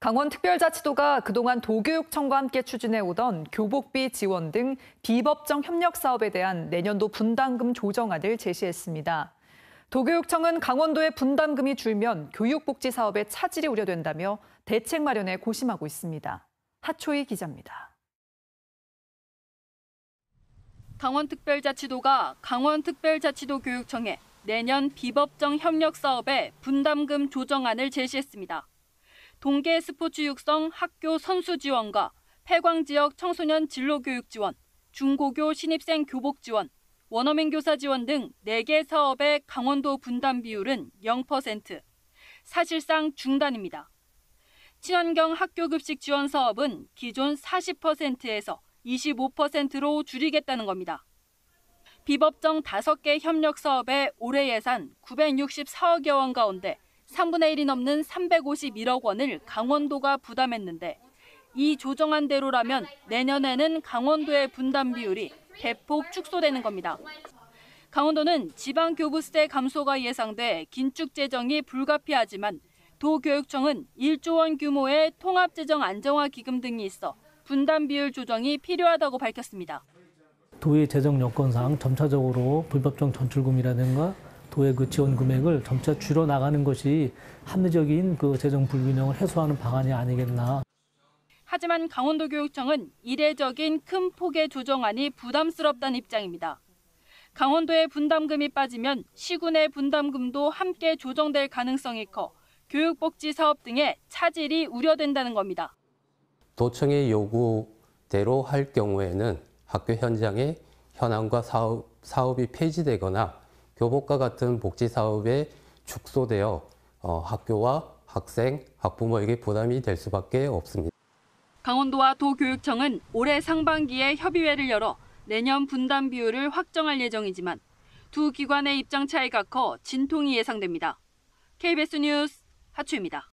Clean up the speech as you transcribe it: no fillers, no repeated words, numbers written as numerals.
강원특별자치도가 그동안 도교육청과 함께 추진해오던 교복비 지원 등 비법정 협력 사업에 대한 내년도 분담금 조정안을 제시했습니다. 도교육청은 강원도의 분담금이 줄면 교육복지 사업에 차질이 우려된다며 대책 마련에 고심하고 있습니다. 하초희 기자입니다. 강원특별자치도가 강원특별자치도 교육청에 내년 비법정 협력 사업에 분담금 조정안을 제시했습니다. 동계 스포츠 육성 학교 선수 지원과 폐광 지역 청소년 진로 교육 지원, 중고교 신입생 교복 지원, 원어민 교사 지원 등 4개 사업의 강원도 분담 비율은 0%, 사실상 중단입니다. 친환경 학교 급식 지원 사업은 기존 40%에서 25%로 줄이겠다는 겁니다. 비법정 5개 협력 사업의 올해 예산 964억여 원 가운데 3분의 1이 넘는 351억 원을 강원도가 부담했는데 이 조정안대로라면 내년에는 강원도의 분담 비율이 대폭 축소되는 겁니다. 강원도는 지방교부세 감소가 예상돼 긴축 재정이 불가피하지만 도교육청은 1조 원 규모의 통합재정 안정화 기금 등이 있어 분담 비율 조정이 필요하다고 밝혔습니다. 도의 재정 여건상 점차적으로 불법정 전출금이라든가 도의 그 지원 금액을 점차 줄여 나가는 것이 합리적인 그 재정 불균형을 해소하는 방안이 아니겠나. 하지만 강원도교육청은 이례적인 큰 폭의 조정안이 부담스럽다는 입장입니다. 강원도의 분담금이 빠지면 시군의 분담금도 함께 조정될 가능성이 커 교육복지 사업 등의 차질이 우려된다는 겁니다. 도청의 요구대로 할 경우에는 학교 현장의 현황과 사업이 폐지되거나 교복과 같은 복지 사업에 축소되어 학교와 학생, 학부모에게 부담이 될 수밖에 없습니다. 강원도와 도교육청은 올해 상반기에 협의회를 열어 내년 분담 비율을 확정할 예정이지만 두 기관의 입장 차이가 커 진통이 예상됩니다. KBS 뉴스 하초희입니다.